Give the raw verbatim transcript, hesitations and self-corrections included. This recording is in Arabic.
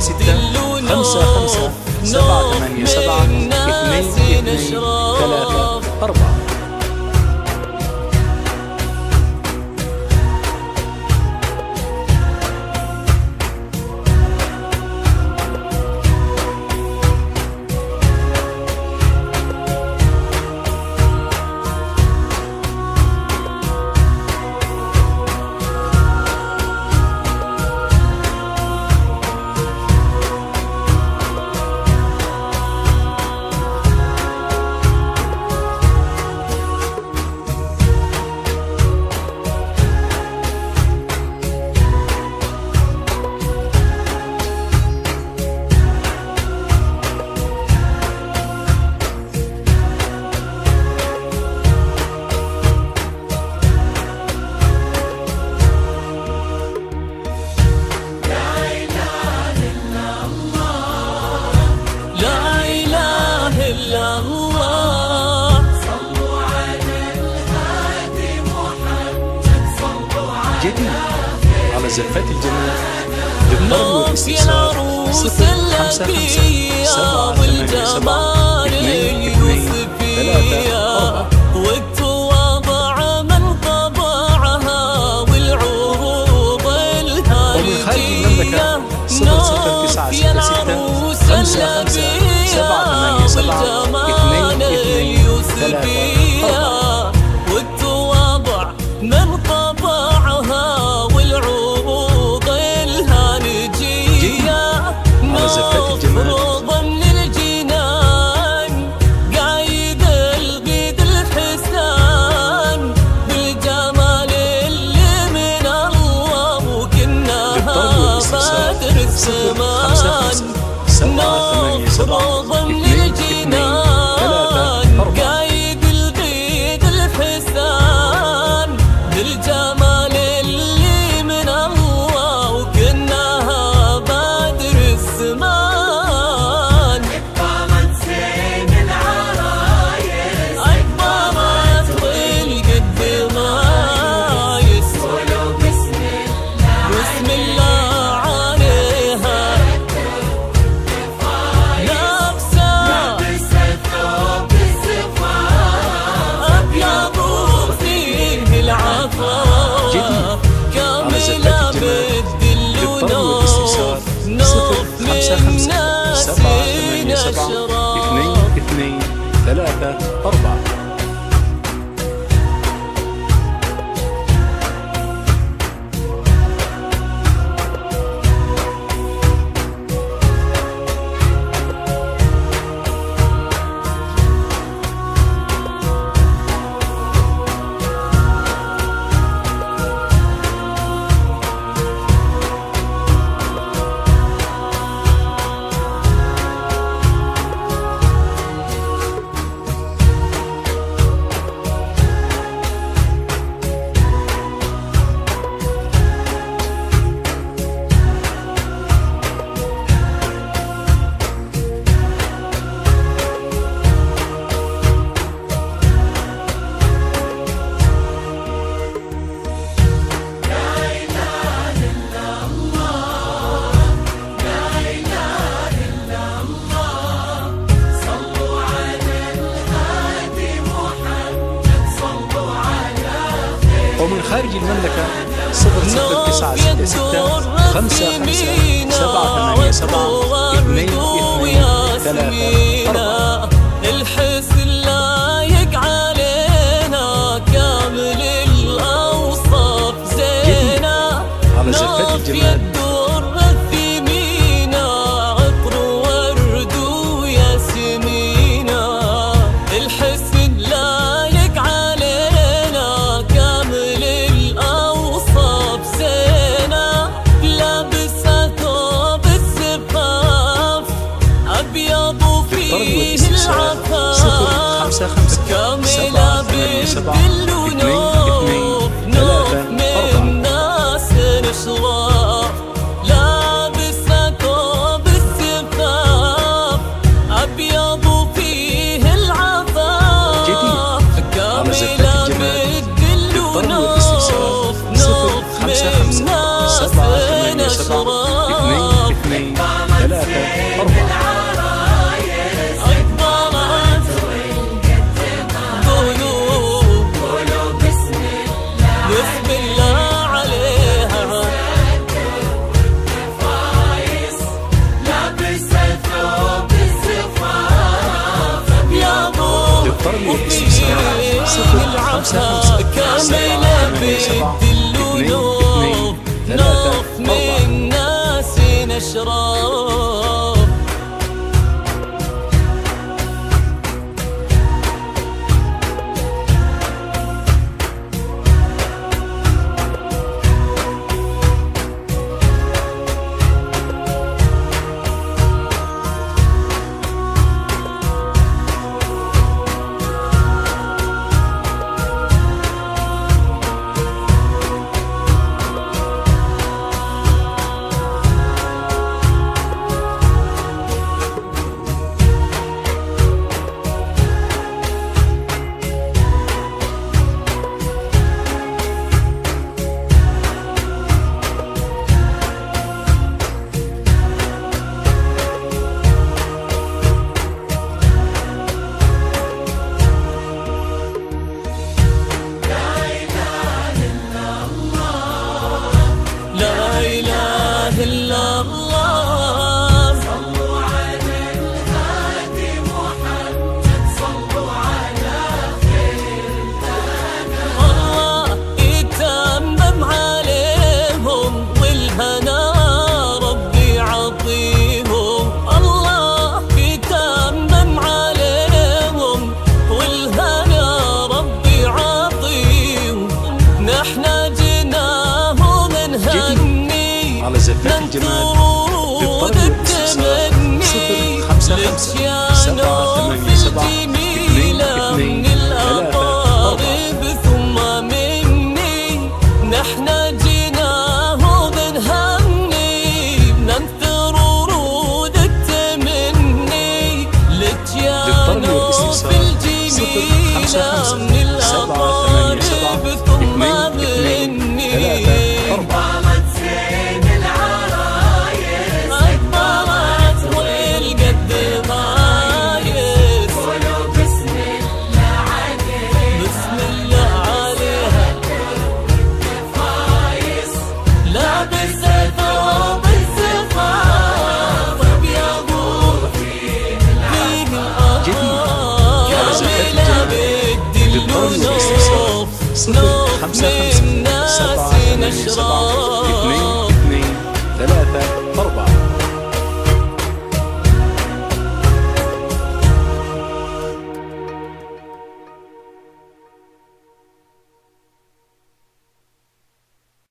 ستة ستة خمسة خمسة سبعة ثمانية سبعة اثنين اثنين ثلاثة أربعة. جديد على زفات الجميع بالضرب والاستفسار صفر خمسة خمسة سبعة ثمانية سبعة اثنين اثنين ثلاثة أربعة. والتواضع من طبعها والعروض ومن خارج المملكة صفر صفر تسعة ستة ستة خمسة خمسة سبعة ثمانية سبعة اثنين اثنين ثلاثة أربعة. والتواضع من ثلاثة أربعة. ومن خارج المملكة صفر صفر تسعة ستة ستة خمسة خمسة سبعة ثمانية سبعة اثنين اثنين ثلاثة أربعة. الحس اللايق علينا كامل الأوصاف زينا على زفات الجمال ثمينا عطر ورد وياسمينا. الحس كاملة بيد النور نور من ناس نشرف لابسة ثوب السفاف أبيض وفيه العطاف كاملة بيد النور نور من ناس نشرف. العطاء كاملة بيد الولود، نوف من ناس نشرب خمسة خمسة سبعة ثمانية سبعة